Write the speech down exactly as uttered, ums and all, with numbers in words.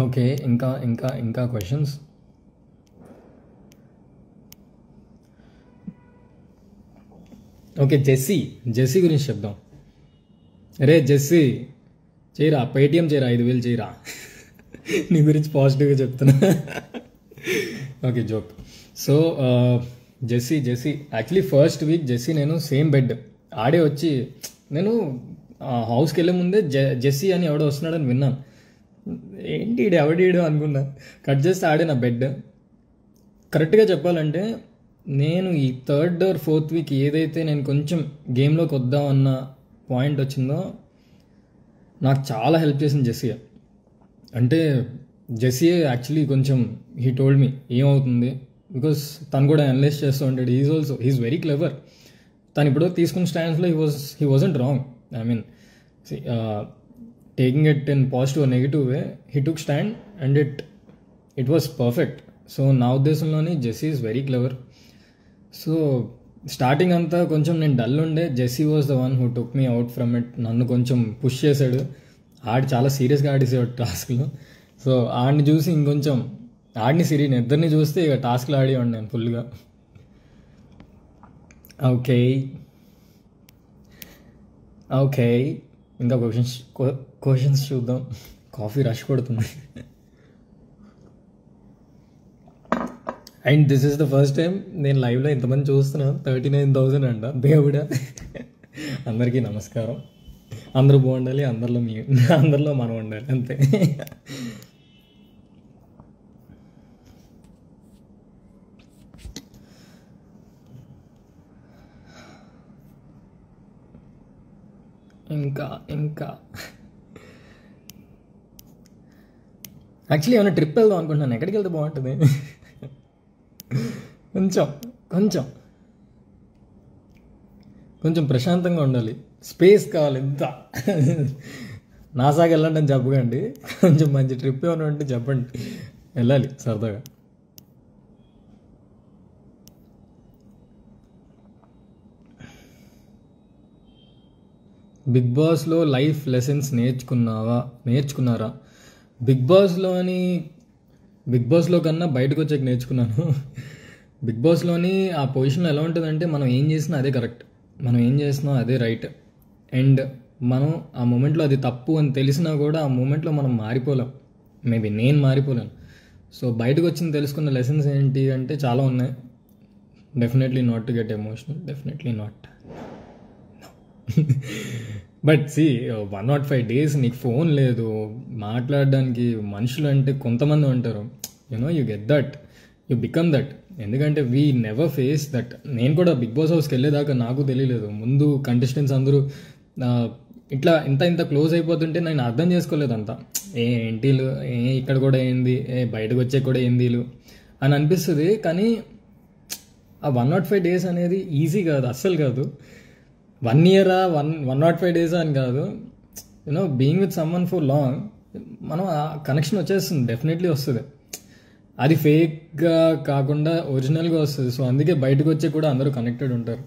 Okay okay, इनका इनका इनका क्वेश्चंस ओके जेसी जेसी गुరించి చెప్దాం. అరే జెస్సీ చేయరా, పేటిఎం చేయరా, ఐదు వేలు చేయరా, నీ గురించి పాజిటివ్గా చెప్తున్నా. Okay joke. So Jessie Jessie actually first week Jessie నేను సేమ్ బెడ్ ఆడే వచ్చి, నేను హౌస్కి వెళ్ళే ముందే జె జెస్సీ అని ఎవడో వస్తున్నాడని విన్నాను. ఏంటి ఈడు ఎవడీడు అనుకున్నా. కట్ చేస్తే ఆడే నా బెడ్. కరెక్ట్గా చెప్పాలంటే నేను ఈ థర్డ్ ఆర్ ఫోర్త్ వీక్ ఏదైతే నేను కొంచెం గేమ్లోకి వద్దాం అన్న పాయింట్ వచ్చిందో నాకు చాలా హెల్ప్ చేసింది జెస్సీయే. అంటే జెస్సీయే యాక్చువల్లీ కొంచెం హీ టోల్డ్ మీ ఏమవుతుంది, బికాస్ తను కూడా అనలైజ్ చేస్తూ ఉంటాడు. He's also he's very clever. తను ఇప్పుడు తీసుకున్న స్టాండ్స్లో he was he wasn't wrong. I mean taking it in positive or negative way he took stand and it it was perfect. So నా ఉద్దేశంలోని Jessie is very clever. So starting అంతా కొంచెం నేను dull ఉండే. Jessie was the one who took me out from it. నన్ను కొంచెం push చేశాడు. ఆడి చాలా సీరియస్గా ఆడేసాడు టాస్క్లో. సో ఆడిని చూసి ఇంకొంచెం ఆడిని సిరి ఇద్దరిని చూస్తే ఇక టాస్క్లో ఆడేవాడు నేను ఫుల్గా. ఓకే ఓకే ఇంకా క్వశ్చన్స్ క్వశ్చన్స్ చూద్దాం. కాఫీ రష్ కొడుతుంది. And this is the first time నేను లైవ్లో ఇంతమంది చూస్తున్నాను. థర్టీ నైన్ థౌజండ్ అంట. దేవుడా, అందరికీ నమస్కారం. అందరూ బాగుండాలి, అందరిలో మీ అందరిలో మనం ఉండాలి, అంతే. ఇంకా ఇంకా యాక్చువల్లీ ఏమైనా ట్రిప్ వెళ్దాం అనుకుంటున్నాను. ఎక్కడికి వెళ్తే బాగుంటుంది? కొంచెం కొంచెం కొంచెం ప్రశాంతంగా ఉండాలి. స్పేస్ కావాలి. ఎంత నాసాకి వెళ్ళండి అని చెప్పకండి. కొంచెం మంచి ట్రిప్ ఏమైనా ఉంటే చెప్పండి, వెళ్ళాలి సరదాగా. బిగ్ బాస్లో లైఫ్ లెసన్స్ నేర్చుకున్నావా నేర్చుకున్నారా? బిగ్ బాస్లోని బిగ్ బాస్లో కన్నా బయటకు వచ్చాక నేర్చుకున్నాను. బిగ్ బాస్లోని ఆ పొజిషన్ ఎలా ఉంటుందంటే, మనం ఏం చేసినా అదే కరెక్ట్, మనం ఏం చేసినా అదే రైట్. అండ్ మనం ఆ మూమెంట్లో అది తప్పు అని తెలిసినా కూడా ఆ మూమెంట్లో మనం మారిపోలేం. మేబీ నేను మారిపోలేను. సో బయటకు వచ్చిన తెలుసుకున్న లెసన్స్ ఏంటి అంటే చాలా ఉన్నాయి. Definitely not to get emotional, definitely not. But see one not five days నీకు ఫోన్ లేదు, మాట్లాడడానికి మనుషులు అంటే కొంతమంది ఉంటారు. You know you get that, you become that. ఎందుకంటే వీ నెవర్ ఫేస్ దట్. నేను కూడా బిగ్ బాస్ హౌస్కి వెళ్ళేదాకా నాకు తెలియలేదు. ముందు కంటెస్టెంట్స్ అందరూ ఇట్లా ఇంత ఇంత క్లోజ్ అయిపోతుంటే నేను అర్థం చేసుకోలేదు. అంతా ఏ ఏంటీలు, ఏ ఇక్కడ కూడా ఏంది, ఏ బయటకు వచ్చే కూడా ఏందీలు అని అనిపిస్తుంది. కానీ ఆ వన్ నాట్ ఫైవ్ డేస్ అనేది ఈజీ కాదు, అస్సలు కాదు. వన్ ఇయరా వన్ వన్ నాట్ ఫైవ్ డేసా అని కాదు. You know being with someone for long మనం ఆ కనెక్షన్ వచ్చేస్తుంది, డెఫినెట్లీ వస్తుంది. అది ఫేక్గా కాకుండా ఒరిజినల్గా వస్తుంది. సో అందుకే బయటకు వచ్చే కూడా అందరూ కనెక్టెడ్ ఉంటారు.